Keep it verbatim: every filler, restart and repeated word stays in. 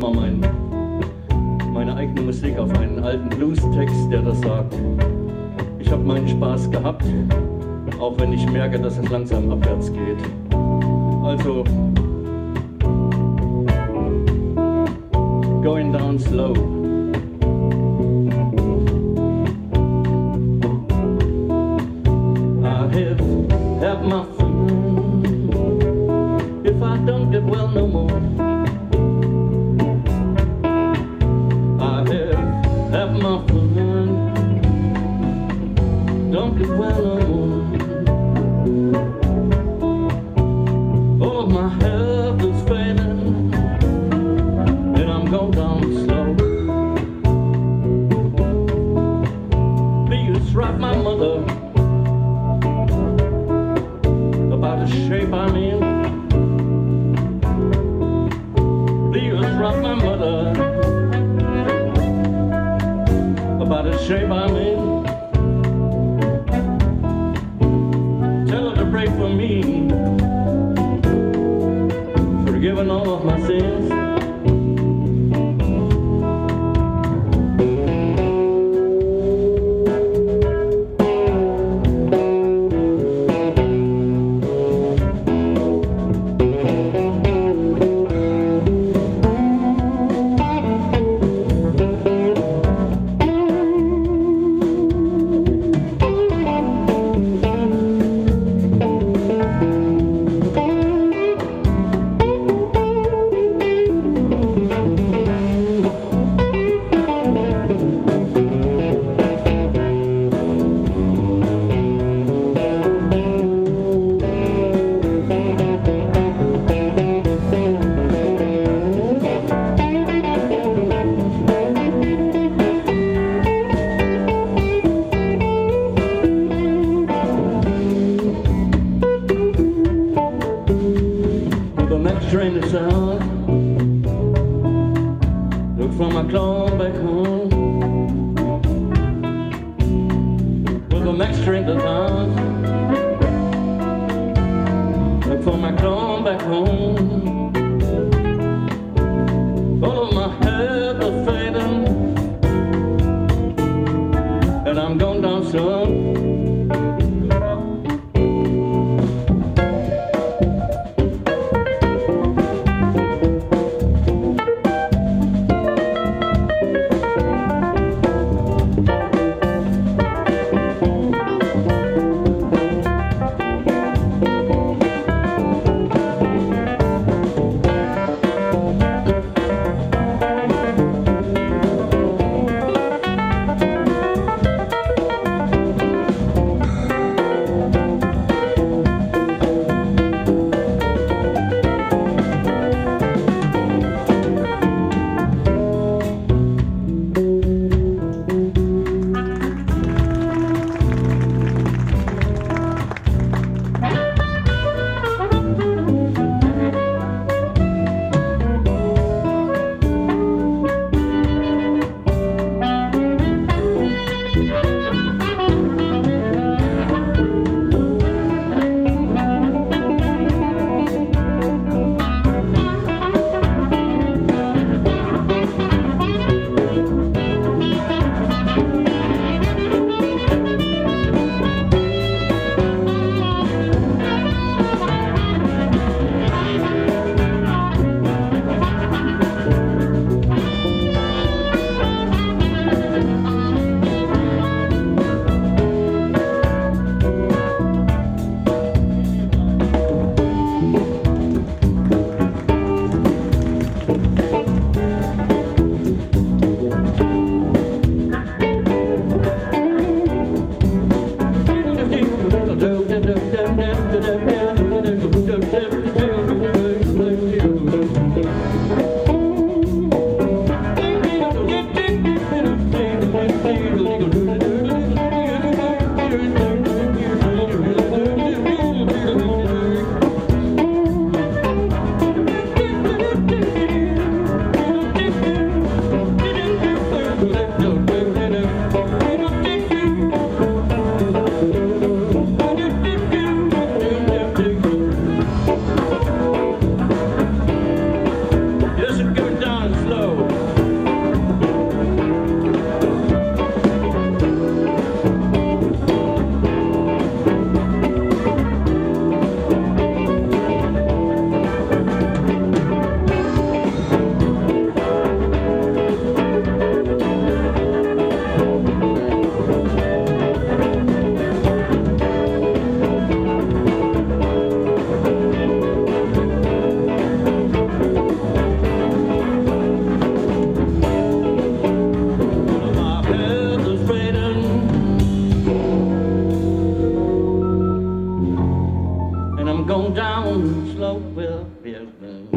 mal mein, meine eigene Musik auf einen alten Blues-Text, der das sagt. Ich habe meinen Spaß gehabt, auch wenn ich merke, dass es langsam abwärts geht. Also, going down slow. I have had my fun. If I don't get well no more, I have had my fun. Don't get well no more. All of my health is failing, and I'm going down slow. Please write my mother about the shape I'm in. Please write my mother about the shape I'm in. Tell her to pray for me, forgiving all of my sins. Train is out. Look for my claw back home. Well, the next train is out. Look for my claw back home. All of my head is fading, and I'm going down slow. Thank you. I'm going down the slope with Vietnam.